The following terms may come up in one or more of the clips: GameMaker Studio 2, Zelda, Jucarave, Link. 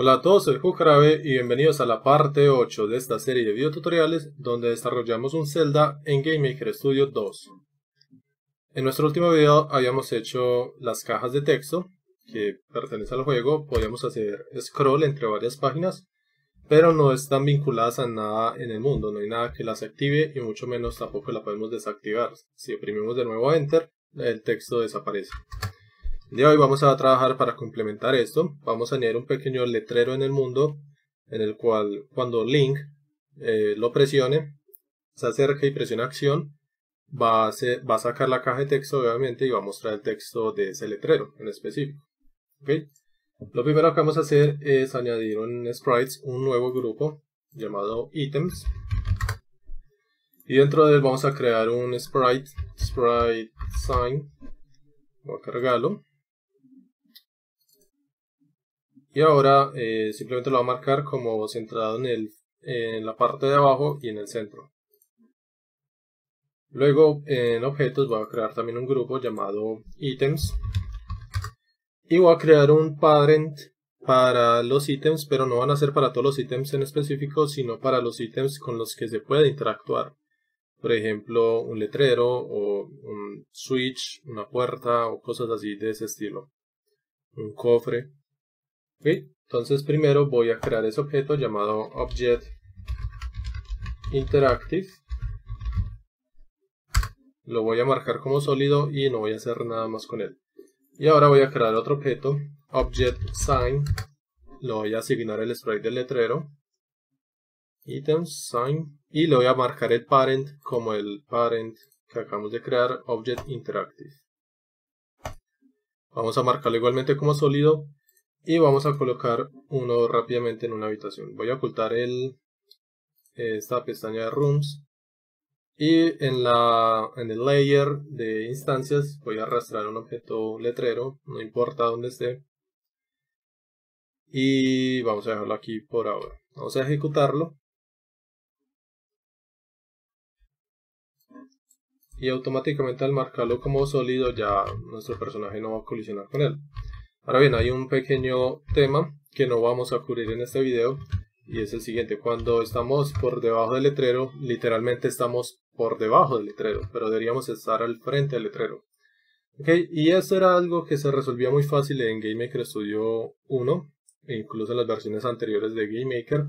Hola a todos, soy Jucarave y bienvenidos a la parte 8 de esta serie de videotutoriales donde desarrollamos un Zelda en GameMaker Studio 2. En nuestro último video habíamos hecho las cajas de texto que pertenecen al juego, podíamos hacer scroll entre varias páginas, pero no están vinculadas a nada en el mundo, no hay nada que las active y mucho menos tampoco la podemos desactivar. Si oprimimos de nuevo a Enter, el texto desaparece. El día de hoy vamos a trabajar para complementar esto. Vamos a añadir un pequeño letrero en el mundo en el cual cuando Link lo presione, se acerca y presiona acción, va a sacar la caja de texto obviamente y va a mostrar el texto de ese letrero en específico. ¿Okay? Lo primero que vamos a hacer es añadir en Sprites un nuevo grupo llamado Items. Y dentro de él vamos a crear un Sprite Sign. Voy a cargarlo. Y ahora simplemente lo va a marcar como centrado en la parte de abajo y en el centro. Luego en objetos voy a crear también un grupo llamado ítems. Y voy a crear un parent para los ítems, pero no van a ser para todos los ítems en específico, sino para los ítems con los que se puede interactuar. Por ejemplo, un letrero o un switch, una puerta o cosas así de ese estilo. Un cofre. Okay. Entonces primero voy a crear ese objeto llamado Object Interactive. Lo voy a marcar como sólido y no voy a hacer nada más con él. Y ahora voy a crear otro objeto, Object Sign. Lo voy a asignar el sprite del letrero. Items, Sign. Y le voy a marcar el parent como el parent que acabamos de crear, Object Interactive. Vamos a marcarlo igualmente como sólido. Y vamos a colocar uno rápidamente en una habitación. Voy a ocultar esta pestaña de Rooms. Y en el layer de instancias voy a arrastrar un objeto letrero, no importa dónde esté. Y vamos a dejarlo aquí por ahora. Vamos a ejecutarlo. Y automáticamente al marcarlo como sólido ya nuestro personaje no va a colisionar con él. Ahora bien, hay un pequeño tema que no vamos a cubrir en este video y es el siguiente: cuando estamos por debajo del letrero, literalmente estamos por debajo del letrero, pero deberíamos estar al frente del letrero. Okay, y eso era algo que se resolvía muy fácil en GameMaker Studio 1, e incluso en las versiones anteriores de GameMaker,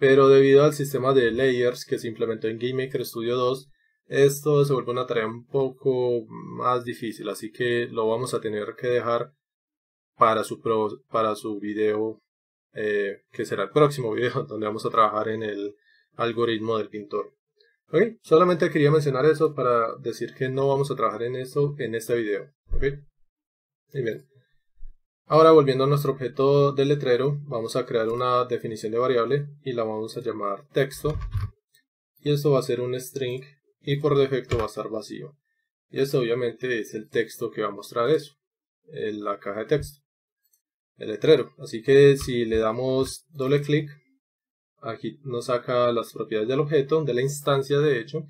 pero debido al sistema de layers que se implementó en GameMaker Studio 2, esto se vuelve una tarea un poco más difícil, así que lo vamos a tener que dejar para su video, que será el próximo video, donde vamos a trabajar en el algoritmo del pintor. ¿Okay? Solamente quería mencionar eso para decir que no vamos a trabajar en eso en este video. ¿Okay? Y bien. Ahora volviendo a nuestro objeto del letrero, vamos a crear una definición de variable y la vamos a llamar texto. Y esto va a ser un string y por defecto va a estar vacío. Y esto obviamente es el texto que va a mostrar eso, en la caja de texto. El letrero, así que si le damos doble clic, aquí nos saca las propiedades del objeto, de la instancia de hecho,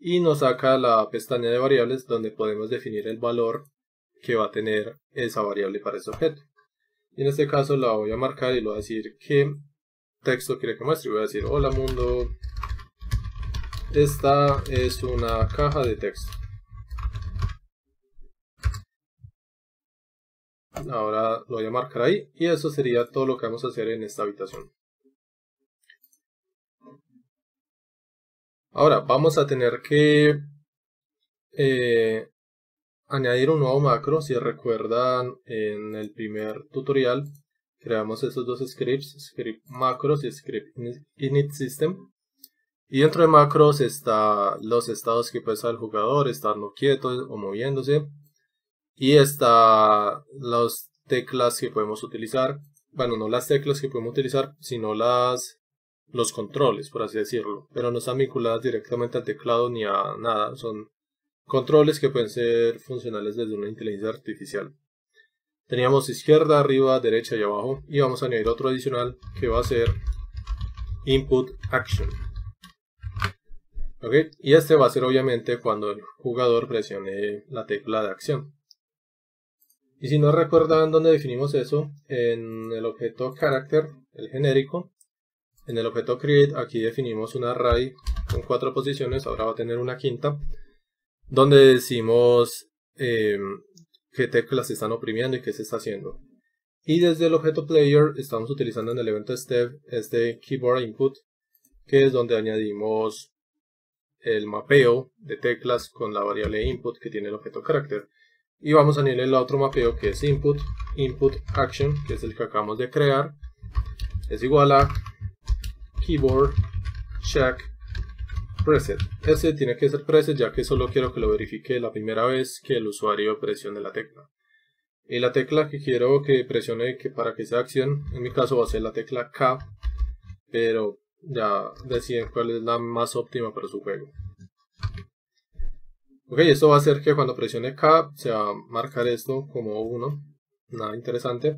y nos saca la pestaña de variables donde podemos definir el valor que va a tener esa variable para ese objeto. Y en este caso la voy a marcar y le voy a decir qué texto quiere que muestre. Voy a decir: hola mundo, esta es una caja de texto. Ahora lo voy a marcar ahí y eso sería todo lo que vamos a hacer en esta habitación. Ahora vamos a tener que añadir un nuevo macro. Si recuerdan, en el primer tutorial creamos esos dos scripts, script macros y script init system. Y dentro de macros está los estados que puede estar el jugador, estando quieto o moviéndose. Y está las teclas que podemos utilizar, bueno, no las teclas que podemos utilizar, sino los controles, por así decirlo. Pero no están vinculadas directamente al teclado ni a nada, son controles que pueden ser funcionales desde una inteligencia artificial. Teníamos izquierda, arriba, derecha y abajo, y vamos a añadir otro adicional que va a ser Input Action. Okay, y este va a ser obviamente cuando el jugador presione la tecla de acción. Y si no recuerdan dónde definimos eso, en el objeto character, el genérico, en el objeto create, aquí definimos un array con 4 posiciones, ahora va a tener una quinta, donde decimos qué teclas se están oprimiendo y qué se está haciendo. Y desde el objeto player estamos utilizando en el evento step este keyboard input, que es donde añadimos el mapeo de teclas con la variable input que tiene el objeto character. Y vamos a añadir el otro mapeo que es input, input action, que es el que acabamos de crear, es igual a keyboard check preset. Este tiene que ser preset ya que solo quiero que lo verifique la primera vez que el usuario presione la tecla. Y la tecla que quiero que presione para que sea acción, en mi caso va a ser la tecla K, pero ya deciden cuál es la más óptima para su juego. Ok, esto va a hacer que cuando presione K se va a marcar esto como 1. Nada interesante.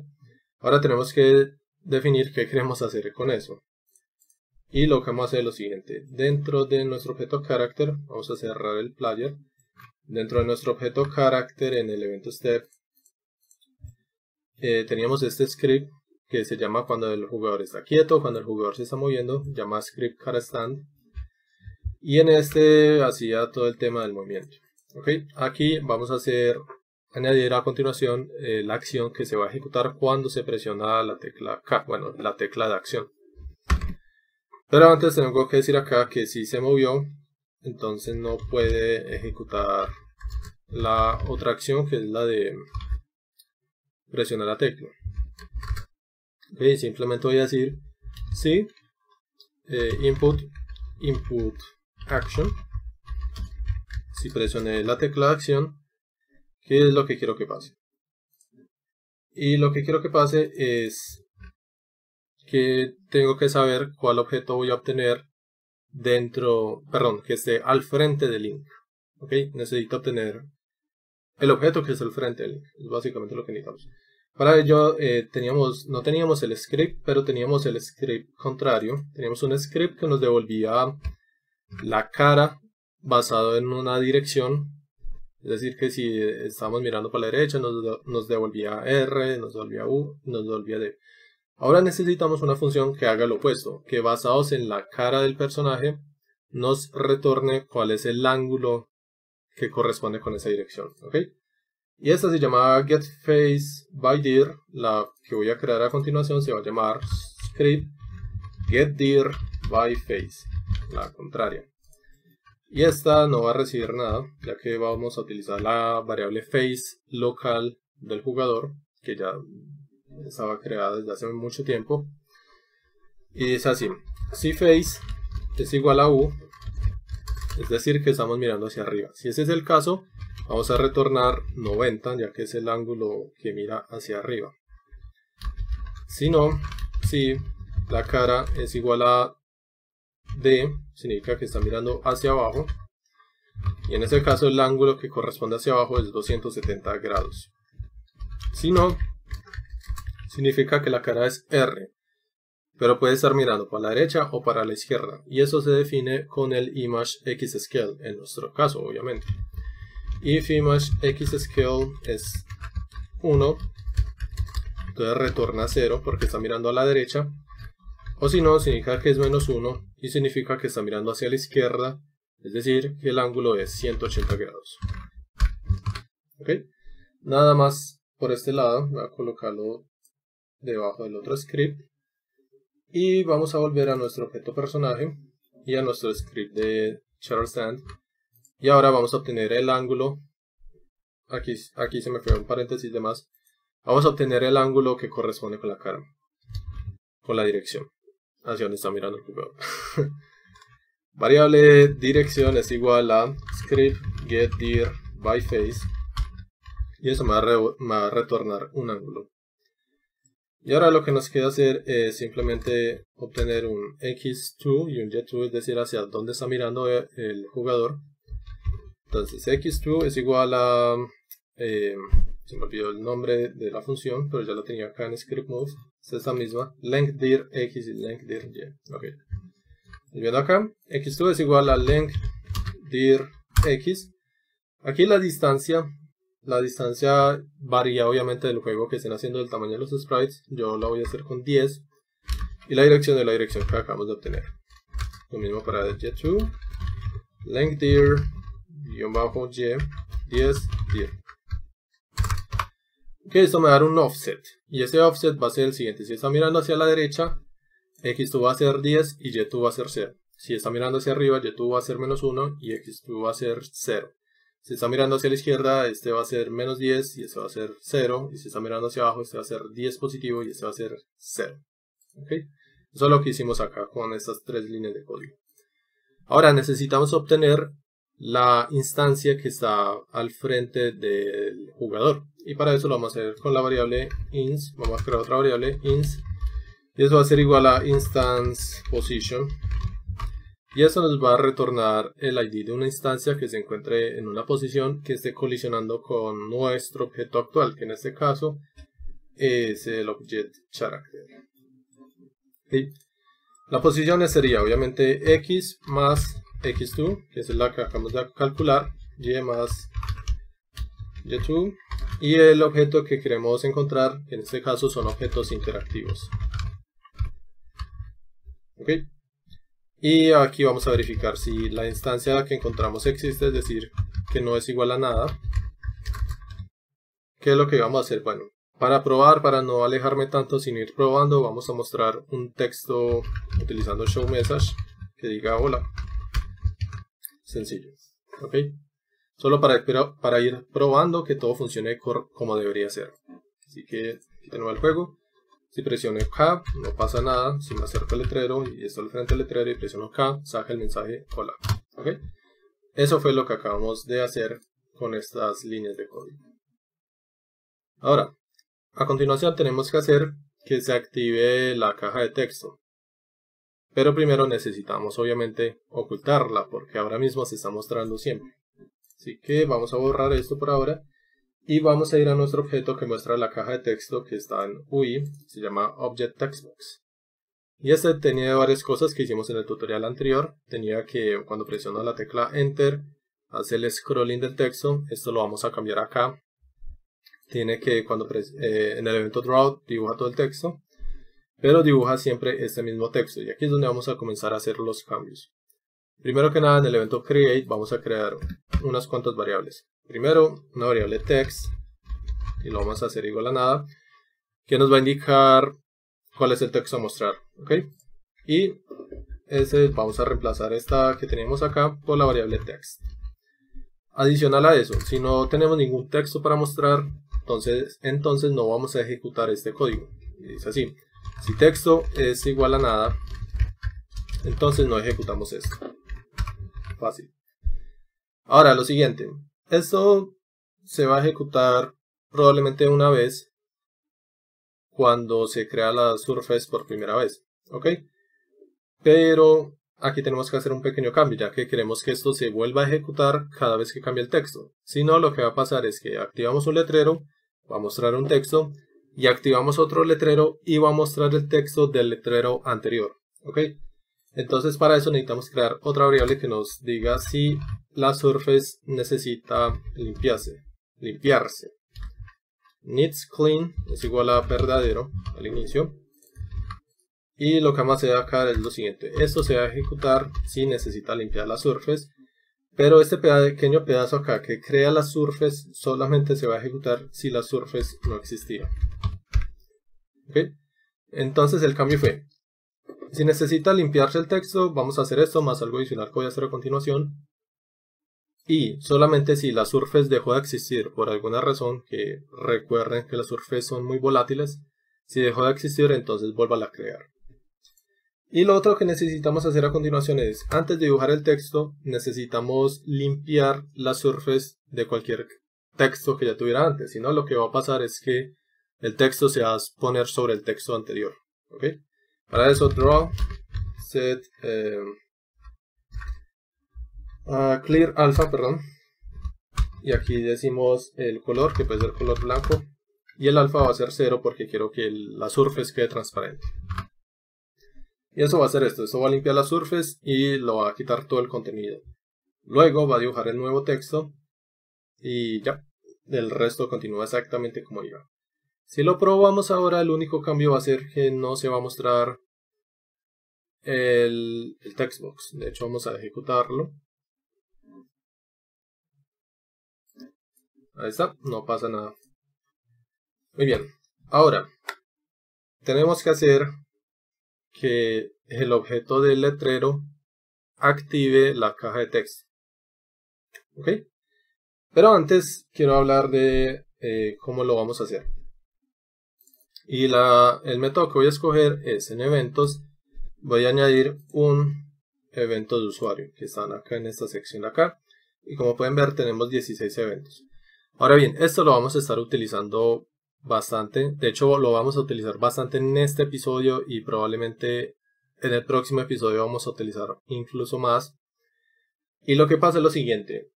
Ahora tenemos que definir qué queremos hacer con eso. Y lo que vamos a hacer es lo siguiente. Dentro de nuestro objeto character, vamos a cerrar el player. Dentro de nuestro objeto character en el evento step, teníamos este script que se llama cuando el jugador está quieto, cuando el jugador se está moviendo, llama script charastand. Y en este hacía todo el tema del movimiento. ¿Okay? Aquí vamos a añadir a continuación la acción que se va a ejecutar cuando se presiona la tecla K, bueno, la tecla de acción. Pero antes tengo que decir acá que si se movió, entonces no puede ejecutar la otra acción que es la de presionar la tecla. ¿Okay? Simplemente voy a decir sí, input action, si presioné la tecla de acción, ¿qué es lo que quiero que pase? Y lo que quiero que pase es que tengo que saber cuál objeto voy a obtener dentro, perdón, que esté al frente del link. ¿Ok? Necesito obtener el objeto que es el frente del link, es básicamente lo que necesitamos. Para ello no teníamos el script, pero teníamos el script contrario. Teníamos un script que nos devolvía la cara basado en una dirección. Es decir, que si estábamos mirando para la derecha nos devolvía R, nos devolvía U, nos devolvía D. Ahora necesitamos una función que haga lo opuesto, que basados en la cara del personaje nos retorne cuál es el ángulo que corresponde con esa dirección. ¿Ok? Y esta se llama getFaceByDir, la que voy a crear a continuación se va a llamar script getDirByFace, la contraria. Y esta no va a recibir nada, ya que vamos a utilizar la variable face local del jugador, que ya estaba creada desde hace mucho tiempo. Y es así, si face es igual a U, es decir que estamos mirando hacia arriba. Si ese es el caso, vamos a retornar 90, ya que es el ángulo que mira hacia arriba. Si no, si la cara es igual a D, significa que está mirando hacia abajo. Y en este caso el ángulo que corresponde hacia abajo es 270 grados. Si no, significa que la cara es R, pero puede estar mirando para la derecha o para la izquierda. Y eso se define con el ImageXScale, en nuestro caso obviamente. If ImageXScale es 1, entonces retorna 0 porque está mirando a la derecha. O si no, significa que es menos 1 y significa que está mirando hacia la izquierda. Es decir, que el ángulo es 180 grados. ¿Okay? Nada más por este lado. Voy a colocarlo debajo del otro script. Y vamos a volver a nuestro objeto personaje y a nuestro script de charastand. Y ahora vamos a obtener el ángulo, aquí se me fue un paréntesis de más, vamos a obtener el ángulo que corresponde con la cara, con la dirección, hacia donde está mirando el jugador. Variable dirección es igual a script getDirByFace, y eso me va a retornar un ángulo. Y ahora lo que nos queda hacer es simplemente obtener un X2 y un Y2, es decir, hacia dónde está mirando el jugador. Entonces x2 es igual a, se me olvidó el nombre de la función, pero ya lo tenía acá en script move, es esta misma, lengthdir x y lengthdir y. Ok, viendo acá, x2 es igual a lengthdir x, aquí la distancia La distancia varía obviamente del juego que estén haciendo, del tamaño de los sprites. Yo la voy a hacer con 10. Y la dirección de la dirección que acabamos de obtener. Lo mismo para Jet2. Lengdir, -y, 10, 10. Ok, esto me va a dar un offset. Y ese offset va a ser el siguiente. Si está mirando hacia la derecha, X2 va a ser 10 y Y2 va a ser 0. Si está mirando hacia arriba, Y2 va a ser menos 1 y X2 va a ser 0. Si está mirando hacia la izquierda, este va a ser menos 10 y este va a ser 0. Y si está mirando hacia abajo, este va a ser 10 positivo y este va a ser 0. ¿Ok? Eso es lo que hicimos acá con estas tres líneas de código. Ahora necesitamos obtener la instancia que está al frente del jugador. Y para eso lo vamos a hacer con la variable ins. Vamos a crear otra variable ins. Y eso va a ser igual a instance position. Y eso nos va a retornar el ID de una instancia que se encuentre en una posición que esté colisionando con nuestro objeto actual, que en este caso es el object character. ¿Sí? La posición sería obviamente x más x2, que es la que acabamos de calcular, y más y2, y el objeto que queremos encontrar, que en este caso son objetos interactivos. ¿Ok? Y aquí vamos a verificar si la instancia que encontramos existe, es decir, que no es igual a nada. ¿Qué es lo que vamos a hacer? Bueno, para probar, para no alejarme tanto sin ir probando, vamos a mostrar un texto utilizando show message que diga hola. Sencillo. ¿Ok? Solo para ir probando que todo funcione como debería ser. Así que de nuevo el juego. Si presiono K, no pasa nada. Si me acerco al letrero y estoy al frente del letrero y presiono K, saca el mensaje hola. ¿Okay? Eso fue lo que acabamos de hacer con estas líneas de código. Ahora, a continuación tenemos que hacer que se active la caja de texto. Pero primero necesitamos obviamente ocultarla porque ahora mismo se está mostrando siempre. Así que vamos a borrar esto por ahora. Y vamos a ir a nuestro objeto que muestra la caja de texto que está en UI, se llama Object Textbox. Y este tenía varias cosas que hicimos en el tutorial anterior. Tenía que cuando presiono la tecla Enter, hace el scrolling del texto. Esto lo vamos a cambiar acá. Tiene que cuando en el evento Draw dibuja todo el texto, pero dibuja siempre este mismo texto. Y aquí es donde vamos a comenzar a hacer los cambios. Primero que nada, en el evento Create vamos a crear unas cuantas variables. Primero, una variable text, y lo vamos a hacer igual a nada, que nos va a indicar cuál es el texto a mostrar. ¿Okay? Y vamos a reemplazar esta que tenemos acá por la variable text. Adicional a eso, si no tenemos ningún texto para mostrar, entonces no vamos a ejecutar este código. Y dice así, si texto es igual a nada, entonces no ejecutamos esto. Fácil. Ahora, lo siguiente. Esto se va a ejecutar probablemente una vez cuando se crea la Surface por primera vez, ¿ok? Pero aquí tenemos que hacer un pequeño cambio, ya que queremos que esto se vuelva a ejecutar cada vez que cambie el texto. Si no, lo que va a pasar es que activamos un letrero, va a mostrar un texto, y activamos otro letrero y va a mostrar el texto del letrero anterior, ¿ok? Entonces para eso necesitamos crear otra variable que nos diga si la surface necesita limpiarse. Needs clean es igual a verdadero al inicio. Y lo que vamos a hacer acá es lo siguiente. Esto se va a ejecutar si necesita limpiar la surface. Pero este pequeño pedazo acá que crea la surface solamente se va a ejecutar si la surface no existía. ¿Okay? Entonces el cambio fue. Si necesita limpiarse el texto, vamos a hacer esto, más algo adicional que voy a hacer a continuación. Y solamente si la surface dejó de existir por alguna razón, que recuerden que las surfaces son muy volátiles, si dejó de existir, entonces vuélvala a crear. Y lo otro que necesitamos hacer a continuación es, antes de dibujar el texto, necesitamos limpiar la surface de cualquier texto que ya tuviera antes. Si no, lo que va a pasar es que el texto se va a poner sobre el texto anterior. ¿Ok? Para eso, draw, set, clear alpha, perdón. Y aquí decimos el color, que puede ser color blanco. Y el alfa va a ser 0 porque quiero que la surface quede transparente. Y eso va a ser esto. Esto va a limpiar la surface y lo va a quitar todo el contenido. Luego va a dibujar el nuevo texto. Y ya. el resto continúa exactamente como iba. Si lo probamos ahora, el único cambio va a ser que no se va a mostrar el textbox. De hecho, vamos a ejecutarlo. Ahí está, no pasa nada. Muy bien, ahora tenemos que hacer que el objeto del letrero active la caja de texto. ¿Ok? Pero antes quiero hablar de cómo lo vamos a hacer. Y el método que voy a escoger es en eventos. Voy a añadir un evento de usuario que están acá en esta sección de acá. Y como pueden ver, tenemos 16 eventos. Ahora bien, esto lo vamos a estar utilizando bastante. De hecho, lo vamos a utilizar bastante en este episodio y probablemente en el próximo episodio vamos a utilizar incluso más. Y lo que pasa es lo siguiente.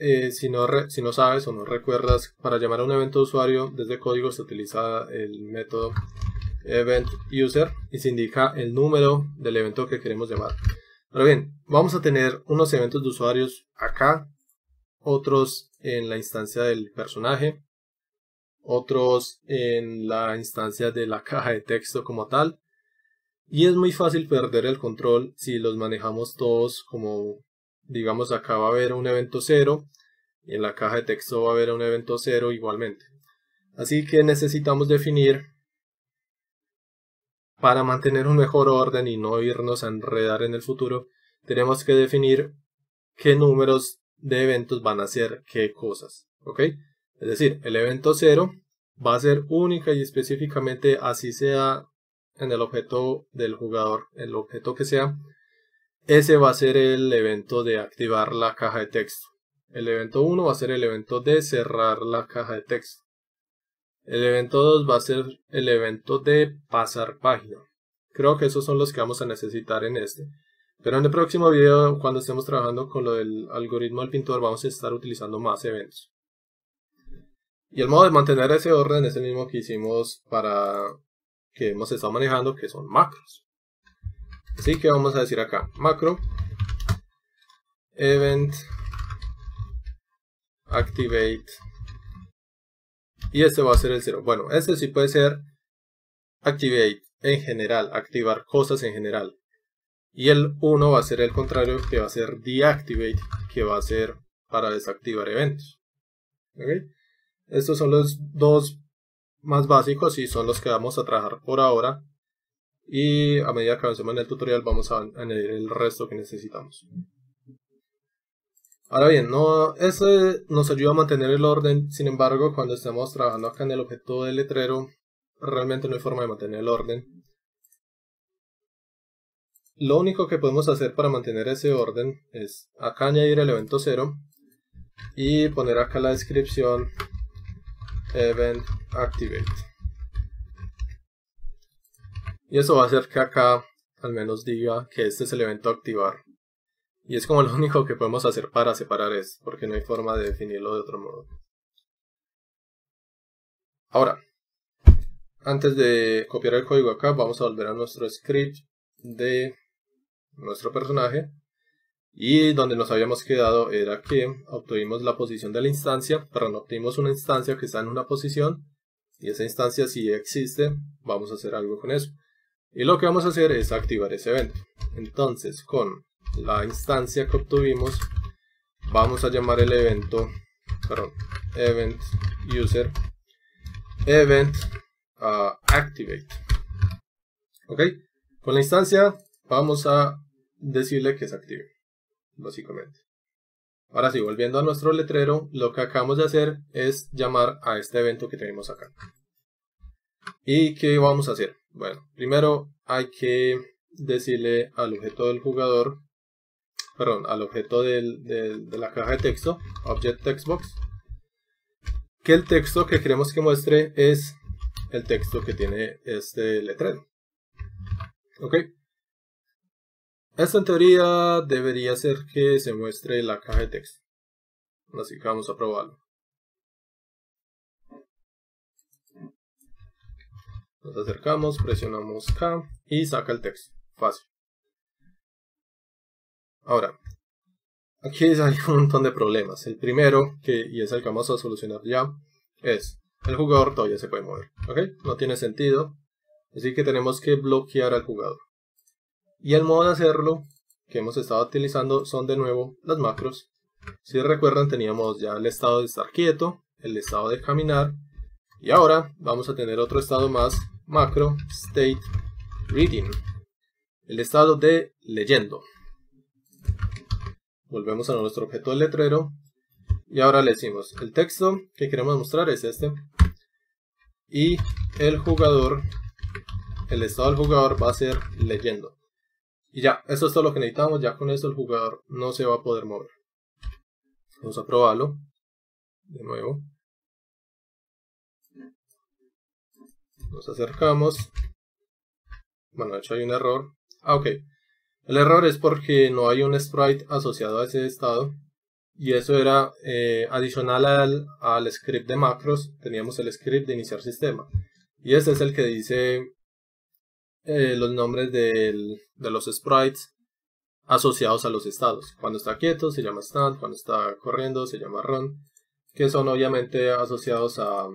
Si no sabes o no recuerdas, para llamar a un evento de usuario desde código se utiliza el método eventUser y se indica el número del evento que queremos llamar. Pero bien, vamos a tener unos eventos de usuarios acá, otros en la instancia del personaje, otros en la instancia de la caja de texto como tal, y es muy fácil perder el control si los manejamos todos como, digamos, acá va a haber un evento 0 y en la caja de texto va a haber un evento 0 igualmente. Así que necesitamos definir, para mantener un mejor orden y no irnos a enredar en el futuro, tenemos que definir qué números de eventos van a ser qué cosas, ¿ok? Es decir, el evento 0 va a ser única y específicamente, así sea en el objeto del jugador, el objeto que sea, ese va a ser el evento de activar la caja de texto. El evento 1 va a ser el evento de cerrar la caja de texto. El evento 2 va a ser el evento de pasar página. Creo que esos son los que vamos a necesitar en este. Pero en el próximo video, cuando estemos trabajando con lo del algoritmo del pintor, vamos a estar utilizando más eventos. Y el modo de mantener ese orden es el mismo que hicimos para que hemos estado manejando, que son macros. Así que vamos a decir acá, macro event activate, y este va a ser el 0. Bueno, este sí puede ser activate en general, activar cosas en general. Y el 1 va a ser el contrario, que va a ser deactivate, que va a ser para desactivar eventos. ¿Okay? Estos son los dos más básicos y son los que vamos a trabajar por ahora. Y a medida que avancemos en el tutorial vamos a añadir el resto que necesitamos. Ahora bien, este nos ayuda a mantener el orden. Sin embargo, cuando estemos trabajando acá en el objeto del letrero, realmente no hay forma de mantener el orden. Lo único que podemos hacer para mantener ese orden es acá añadir el evento 0 y poner acá la descripción event activate. Y eso va a hacer que acá al menos diga que este es el evento activar. Y es como lo único que podemos hacer para separar esto, porque no hay forma de definirlo de otro modo. Ahora, antes de copiar el código acá, vamos a volver a nuestro script de nuestro personaje, y donde nos habíamos quedado era que obtuvimos la posición de la instancia, perdón, obtuvimos una instancia que está en una posición, y esa instancia si existe, vamos a hacer algo con eso, y lo que vamos a hacer es activar ese evento. Entonces, con la instancia que obtuvimos, vamos a llamar el evento, perdón, event user, event activate, ¿ok? Con la instancia vamos a decirle que se active, básicamente. Ahora sí, volviendo a nuestro letrero, lo que acabamos de hacer es llamar a este evento que tenemos acá. ¿Y qué vamos a hacer? Bueno, primero hay que decirle al objeto del jugador, perdón, al objeto de la caja de texto, Object Textbox, que el texto que queremos que muestre es el texto que tiene este letrero. Ok, esto en teoría debería ser que se muestre la caja de texto, así que vamos a probarlo. Nos acercamos, presionamos K y saca el texto, fácil. Ahora, Aquí hay un montón de problemas. El primero, y es el que vamos a solucionar ya, es el jugador todavía se puede mover, ¿ok? No tiene sentido. Así que tenemos que bloquear al jugador. Y el modo de hacerlo que hemos estado utilizando son de nuevo las macros. Si recuerdan, teníamos ya el estado de estar quieto, el estado de caminar. Y ahora vamos a tener otro estado más, macro state reading, el estado de leyendo. Volvemos a nuestro objeto del letrero y ahora le decimos el texto que queremos mostrar es este, y el jugador, el estado del jugador va a ser leyendo. Y ya, eso es todo lo que necesitamos. Ya con esto el jugador no se va a poder mover. Vamos a probarlo de nuevo. Nos acercamos. Bueno, de hecho hay un error. Ah, ok. El error es porque no hay un sprite asociado a ese estado. Y eso era adicional al script de macros. Teníamos el script de iniciar sistema. Y este es el que dice los nombres de los sprites asociados a los estados. Cuando está quieto se llama stand. Cuando está corriendo se llama run. Que son obviamente asociados a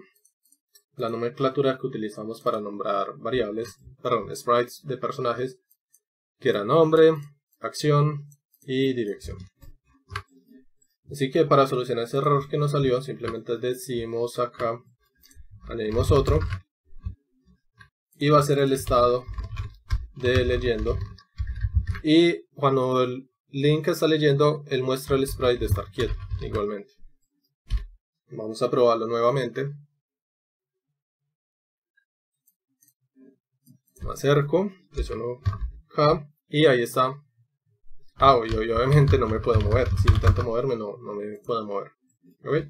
la nomenclatura que utilizamos para nombrar variables, perdón, sprites de personajes, que era nombre, acción y dirección. Así que para solucionar ese error que nos salió, simplemente decimos acá, añadimos otro, y va a ser el estado de leyendo. Y cuando el Link está leyendo, él muestra el sprite de estar quieto, igualmente. Vamos a probarlo nuevamente. Me acerco, presiono K y ahí está. Ah, y obviamente no me puedo mover. Si intento moverme, no me puedo mover. ¿Okay?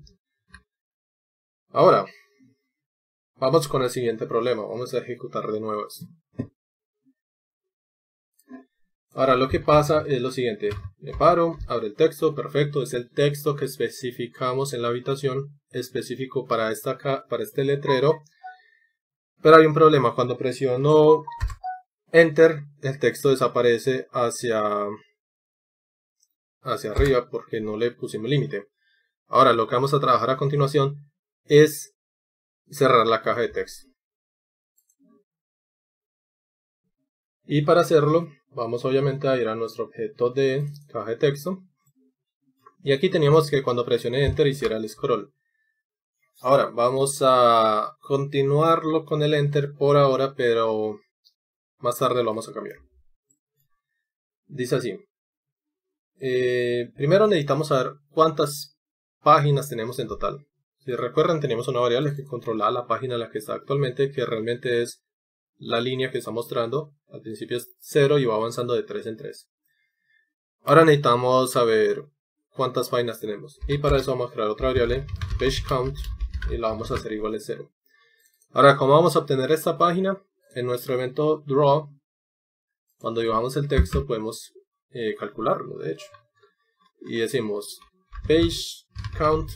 Ahora, vamos con el siguiente problema. Vamos a ejecutar de nuevo esto. Ahora lo que pasa es lo siguiente. Me paro, abro el texto, perfecto. Es el texto que especificamos en la habitación, específico para, para este letrero. Pero hay un problema, cuando presiono Enter, el texto desaparece hacia arriba porque no le pusimos límite. Ahora lo que vamos a trabajar a continuación es cerrar la caja de texto. Y para hacerlo, vamos obviamente a ir a nuestro objeto de caja de texto. Y aquí teníamos que cuando presione Enter hiciera el scroll. Ahora vamos a continuarlo con el Enter por ahora, pero más tarde lo vamos a cambiar. Dice así. Primero necesitamos saber cuántas páginas tenemos en total. Si recuerdan, tenemos una variable que controla la página en la que está actualmente, que realmente es la línea que está mostrando. Al principio es 0 y va avanzando de 3 en 3. Ahora necesitamos saber cuántas páginas tenemos. Y para eso vamos a crear otra variable, page count, y la vamos a hacer igual a 0. Ahora, ¿cómo vamos a obtener esta página? En nuestro evento draw, cuando dibujamos el texto podemos calcularlo, de hecho, y decimos page count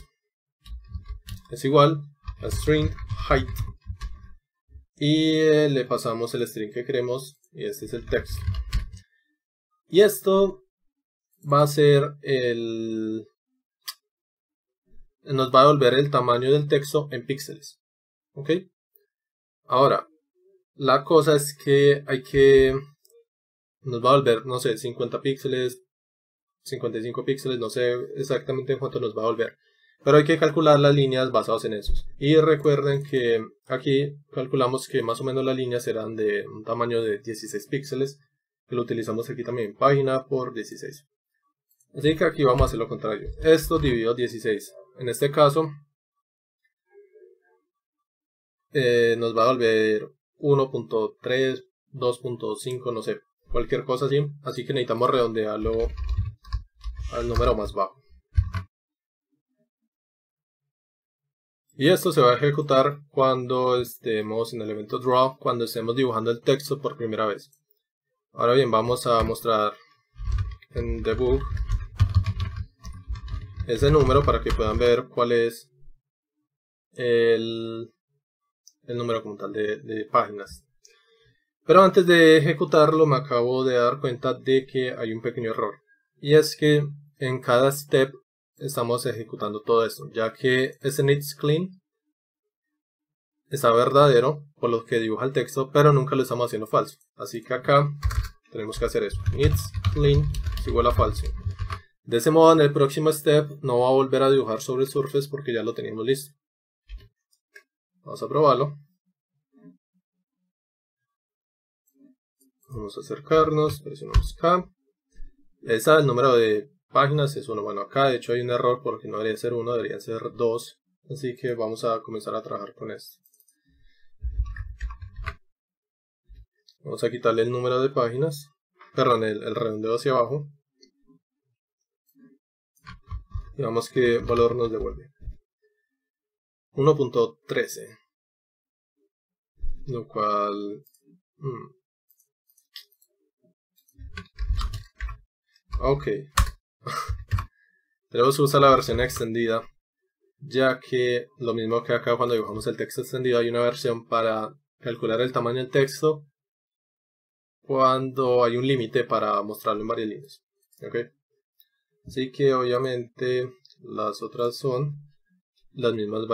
es igual a string height, y le pasamos el string que queremos, y este es el texto, y esto va a ser el, nos va a devolver el tamaño del texto en píxeles. ¿Ok? Ahora, la cosa es que hay que, nos va a volver, no sé, 50 píxeles, 55 píxeles, no sé exactamente en cuánto nos va a volver. Pero hay que calcular las líneas basadas en esos. Y recuerden que aquí calculamos que más o menos las líneas serán de un tamaño de 16 píxeles. Que lo utilizamos aquí también, página por 16. Así que aquí vamos a hacer lo contrario. Esto dividido 16. En este caso, nos va a volver 1.3, 2.5, no sé, cualquier cosa así. Así que necesitamos redondearlo al número más bajo. Y esto se va a ejecutar cuando estemos en el evento draw, cuando estemos dibujando el texto por primera vez. Ahora bien, vamos a mostrar en debug ese número para que puedan ver cuál es el número como tal de páginas. Pero antes de ejecutarlo me acabo de dar cuenta de que hay un pequeño error, y es que en cada step estamos ejecutando todo esto, ya que ese needs clean está verdadero, por lo que dibuja el texto, pero nunca lo estamos haciendo falso. Así que acá tenemos que hacer eso, needs clean igual a falso. De ese modo en el próximo step no va a volver a dibujar sobre el surface porque ya lo teníamos listo. Vamos a probarlo. Vamos a acercarnos, presionamos K. Esa, el número de páginas es 1. Bueno, acá de hecho hay un error porque no debería ser 1, deberían ser 2. Así que vamos a comenzar a trabajar con esto. Vamos a quitarle el número de páginas, perdón, el redondeo hacia abajo. Y vamos que valor nos devuelve 1.13, lo cual ok. Tenemos que usar la versión extendida, ya que lo mismo que acá cuando dibujamos el texto extendido, hay una versión para calcular el tamaño del texto cuando hay un límite para mostrarlo en varias líneas. Okay. Así que obviamente las otras son los mismos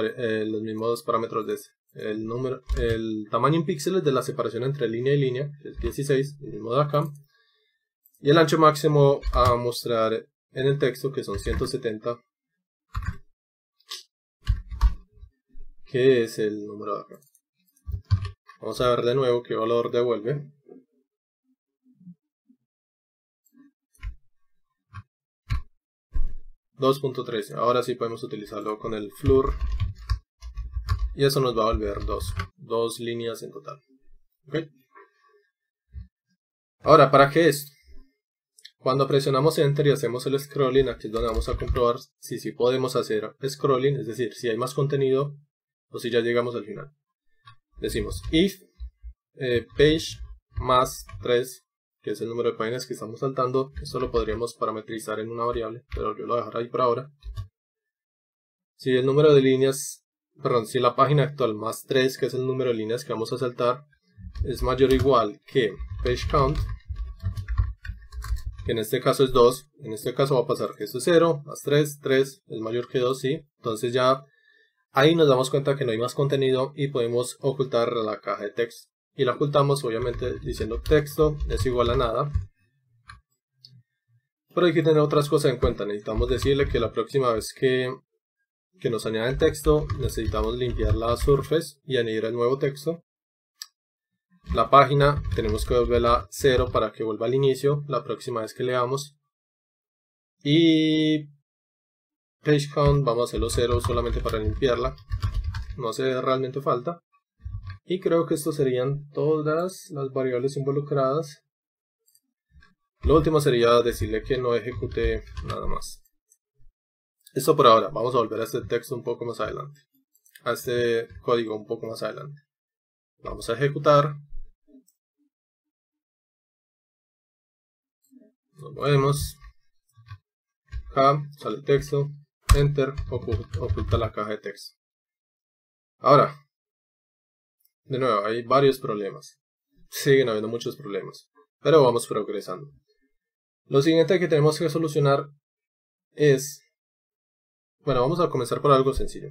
parámetros de este. El tamaño en píxeles de la separación entre línea y línea, el 16, el mismo de acá. Y el ancho máximo a mostrar en el texto, que son 170, que es el número de acá. Vamos a ver de nuevo qué valor devuelve.2.13, ahora sí podemos utilizarlo con el flur y eso nos va a volver 2 líneas en total. Okay. Ahora, ¿para qué esto? Cuando presionamos enter y hacemos el scrolling, aquí es donde vamos a comprobar si podemos hacer scrolling, es decir, si hay más contenido o si ya llegamos al final. Decimos if page más 3, que es el número de páginas que estamos saltando. Esto lo podríamos parametrizar en una variable, pero yo lo dejaré ahí por ahora. Si el número de líneas, perdón, si la página actual más 3, que es el número de líneas que vamos a saltar, es mayor o igual que page count, que en este caso es 2, en este caso va a pasar que esto es 0, más 3, 3, es mayor que 2, sí. Entonces ya ahí nos damos cuenta que no hay más contenido y podemos ocultar la caja de texto. Y la ocultamos obviamente diciendo texto es igual a nada. Pero hay que tener otras cosas en cuenta. Necesitamos decirle que la próxima vez que nos añaden texto, necesitamos limpiar la surface y añadir el nuevo texto. La página tenemos que volverla a 0 para que vuelva al inicio la próxima vez que leamos. Y page count vamos a hacerlo 0 solamente para limpiarla. No hace realmente falta. Y creo que esto serían todas las variables involucradas. Lo último sería decirle que no ejecute nada más. Esto por ahora. Vamos a volver a este texto un poco más adelante. A este código un poco más adelante. Vamos a ejecutar. Nos movemos. Acá sale el texto. Enter. Oculta la caja de texto. Ahora. De nuevo, hay varios problemas. Siguen habiendo muchos problemas. Pero vamos progresando. Lo siguiente que tenemos que solucionar es... Bueno, vamos a comenzar por algo sencillo.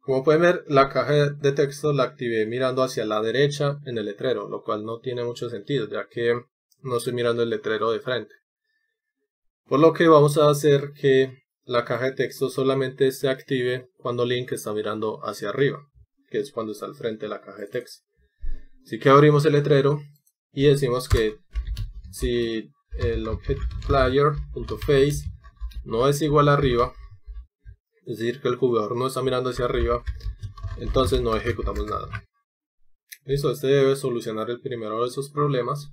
Como pueden ver, la caja de texto la activé mirando hacia la derecha en el letrero, lo cual no tiene mucho sentido, ya que no estoy mirando el letrero de frente. Por lo que vamos a hacer que la caja de texto solamente se active cuando Link está mirando hacia arriba, que es cuando está al frente de la caja de texto. Así que abrimos el letrero y decimos que si el objectPlayer.face no es igual a arriba, es decir que el jugador no está mirando hacia arriba, entonces no ejecutamos nada. Listo, este debe solucionar el primero de esos problemas.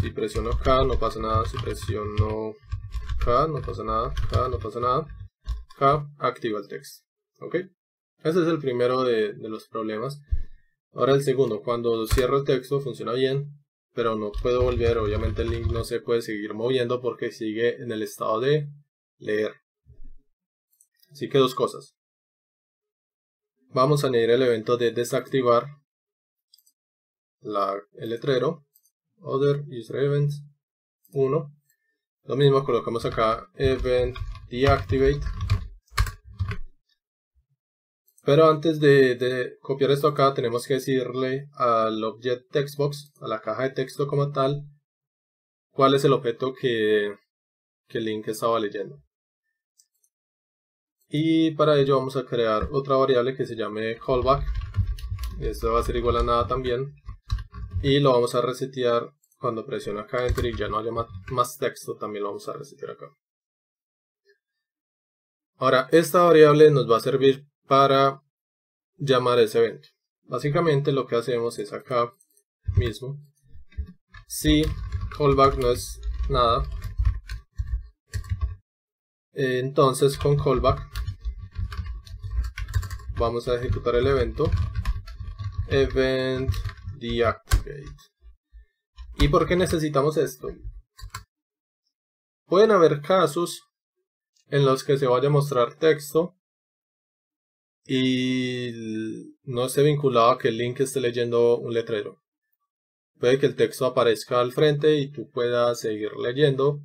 Si presiono K no pasa nada, si presiono K no pasa nada, K no pasa nada. Acá activa el texto. Ok, ese es el primero de los problemas. Ahora el segundo, cuando cierro el texto funciona bien, pero no puedo volver. Obviamente el link no se puede seguir moviendo porque sigue en el estado de leer. Así que dos cosas. Vamos a añadir el evento de desactivar el letrero other user event 1. Lo mismo colocamos acá, event deactivate. Pero antes de copiar esto acá, tenemos que decirle al object textbox, a la caja de texto como tal, cuál es el objeto que Link estaba leyendo. Y para ello vamos a crear otra variable que se llame callback. Esto va a ser igual a nada también. Y lo vamos a resetear cuando presione acá enter y ya no haya más texto, también lo vamos a resetear acá. Ahora, esta variable nos va a servir para llamar ese evento. Básicamente lo que hacemos es acá mismo, si callback no es nada, entonces con callback vamos a ejecutar el evento event deactivate. ¿Y por qué necesitamos esto? Pueden haber casos en los que se vaya a mostrar texto y no esté vinculado a que el link esté leyendo un letrero. Puede que el texto aparezca al frente y tú puedas seguir leyendo,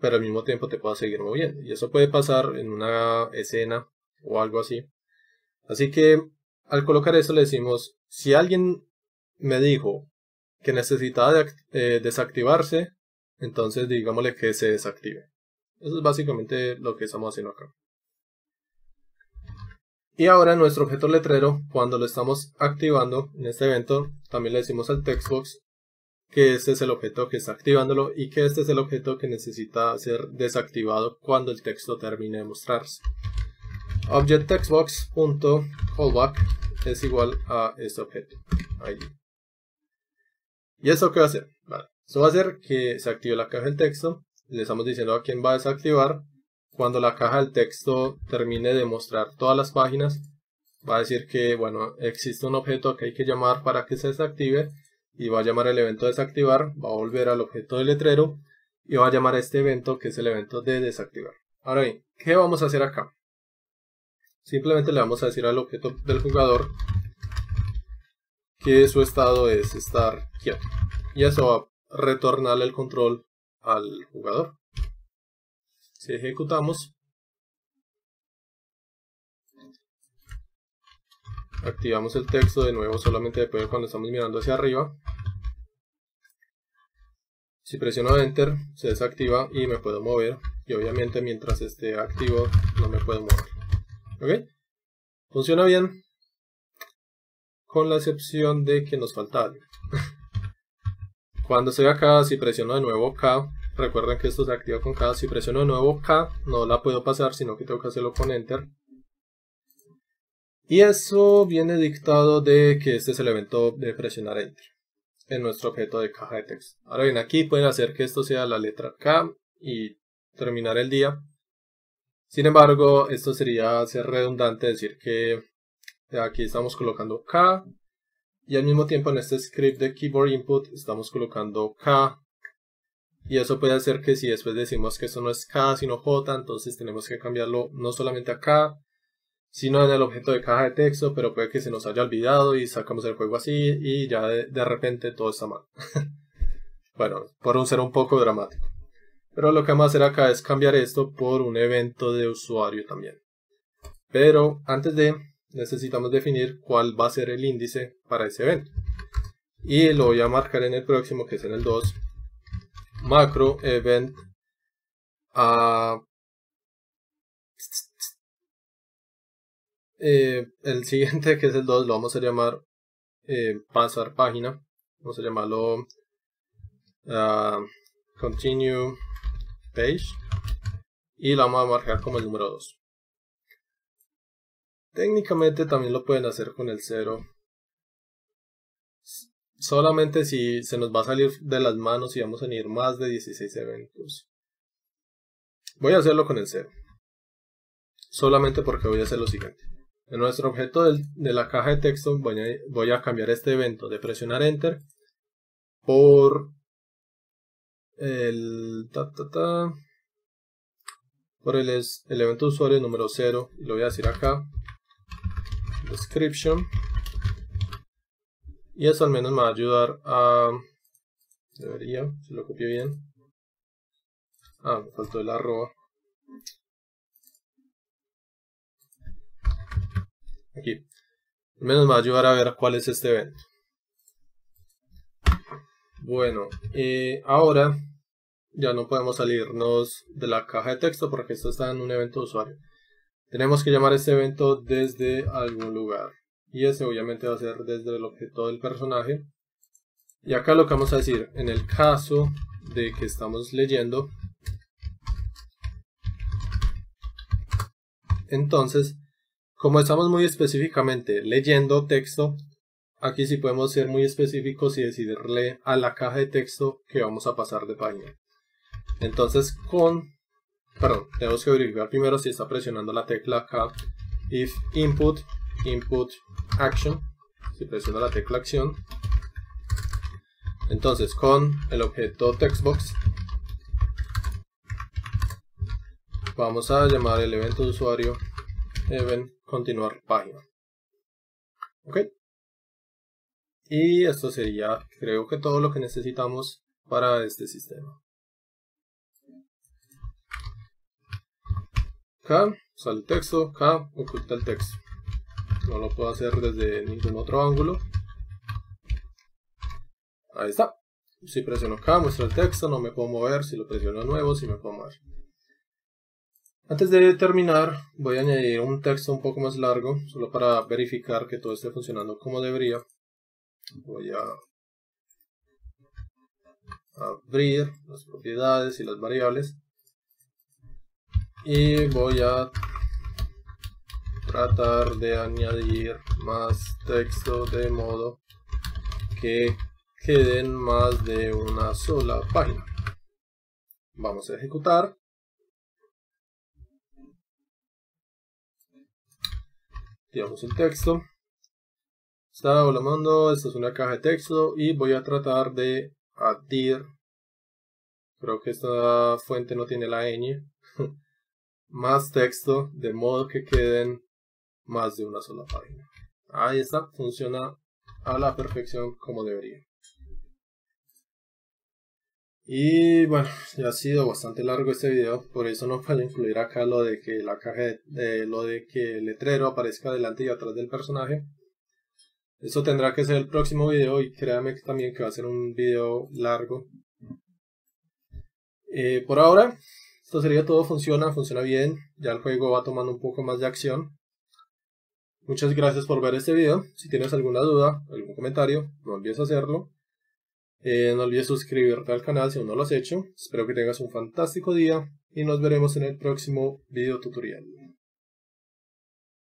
pero al mismo tiempo te puedas seguir moviendo. Y eso puede pasar en una escena o algo así. Así que al colocar eso le decimos, si alguien me dijo que necesitaba desactivarse, entonces digámosle que se desactive. Eso es básicamente lo que estamos haciendo acá. Y ahora nuestro objeto letrero, cuando lo estamos activando en este evento, también le decimos al textbox que este es el objeto que está activándolo y que este es el objeto que necesita ser desactivado cuando el texto termine de mostrarse. Object textbox.callback es igual a este objeto. Ahí. ¿Y esto qué va a hacer? Vale. Esto va a hacer que se active la caja del texto. Le estamos diciendo a quién va a desactivar. Cuando la caja del texto termine de mostrar todas las páginas, va a decir que bueno, existe un objeto que hay que llamar para que se desactive, y va a llamar el evento desactivar, va a volver al objeto del letrero y va a llamar a este evento que es el evento de desactivar. Ahora bien, ¿qué vamos a hacer acá? Simplemente le vamos a decir al objeto del jugador que su estado es estar quieto, y eso va a retornarle el control al jugador. Si ejecutamos, activamos el texto de nuevo solamente después de cuando estamos mirando hacia arriba. Si presiono enter, se desactiva y me puedo mover. Y obviamente mientras esté activo no me puedo mover. ¿Ok? Funciona bien, con la excepción de que nos falta algo. Cuando estoy acá, si presiono de nuevo K, recuerden que esto se activa con K. Si presiono de nuevo K, no la puedo pasar, sino que tengo que hacerlo con Enter. Y eso viene dictado de que este es el evento de presionar Enter en nuestro objeto de caja de texto. Ahora bien, aquí pueden hacer que esto sea la letra K y terminar el día. Sin embargo, esto sería ser redundante, decir que aquí estamos colocando K y al mismo tiempo en este script de keyboard input estamos colocando K. Y eso puede hacer que si después decimos que eso no es K sino J, entonces tenemos que cambiarlo no solamente a K, sino en el objeto de caja de texto, pero puede que se nos haya olvidado y sacamos el juego así y ya de repente todo está mal. Bueno, por un ser un poco dramático. Pero lo que vamos a hacer acá es cambiar esto por un evento de usuario también. Pero antes de, necesitamos definir cuál va a ser el índice para ese evento. Y lo voy a marcar en el próximo, que es en el 2. Macro event el siguiente, que es el 2, lo vamos a llamar pasar página. Vamos a llamarlo continue page y lo vamos a marcar como el número 2. Técnicamente también lo pueden hacer con el 0. Solamente si se nos va a salir de las manos y vamos a añadir más de 16 eventos. Voy a hacerlo con el 0. Solamente porque voy a hacer lo siguiente. En nuestro objeto de la caja de texto voy a cambiar este evento de presionar enter por el evento usuario número 0. Y lo voy a decir acá. Description. Y eso al menos me va a ayudar a Debería, se lo copié bien. Ah, me faltó el arroba. Aquí. Al menos me va a ayudar a ver cuál es este evento. Bueno, ahora ya no podemos salirnos de la caja de texto porque esto está en un evento de usuario. Tenemos que llamar a este evento desde algún lugar. Y ese obviamente va a ser desde el objeto del personaje. Y acá lo que vamos a decir, en el caso de que estamos leyendo, entonces, como estamos muy específicamente leyendo texto, aquí sí podemos ser muy específicos y decirle a la caja de texto que vamos a pasar de página. Entonces perdón, tenemos que verificar primero si está presionando la tecla acá, if input, input action, si presiona la tecla acción. Entonces con el objeto textbox vamos a llamar el evento de usuario event continuar página. Ok. Y esto sería, creo que todo lo que necesitamos para este sistema. Acá sale el texto, acá oculta el texto. No lo puedo hacer desde ningún otro ángulo. Ahí está. Si presiono acá, muestra el texto, no me puedo mover. Si lo presiono de nuevo, sí me puedo mover. Antes de terminar, voy a añadir un texto un poco más largo, solo para verificar que todo esté funcionando como debería. Voy a abrir las propiedades y las variables. Y voy a tratar de añadir más texto de modo que queden más de una sola página. Vamos a ejecutar. Tiramos el texto. Está hola mundo, esta es una caja de texto y voy a tratar de añadir. Creo que esta fuente no tiene la ñ. Más texto de modo que queden más de una sola página. Ahí está, funciona a la perfección como debería. Y bueno, ya ha sido bastante largo este video, por eso no puedo incluir acá lo de que la caja lo de que el letrero aparezca delante y atrás del personaje. Eso tendrá que ser el próximo video y créanme que también que va a ser un video largo. Por ahora, esto sería todo, funciona bien, ya el juego va tomando un poco más de acción. Muchas gracias por ver este video, si tienes alguna duda, algún comentario, no olvides hacerlo. No olvides suscribirte al canal si aún no lo has hecho. Espero que tengas un fantástico día y nos veremos en el próximo video tutorial.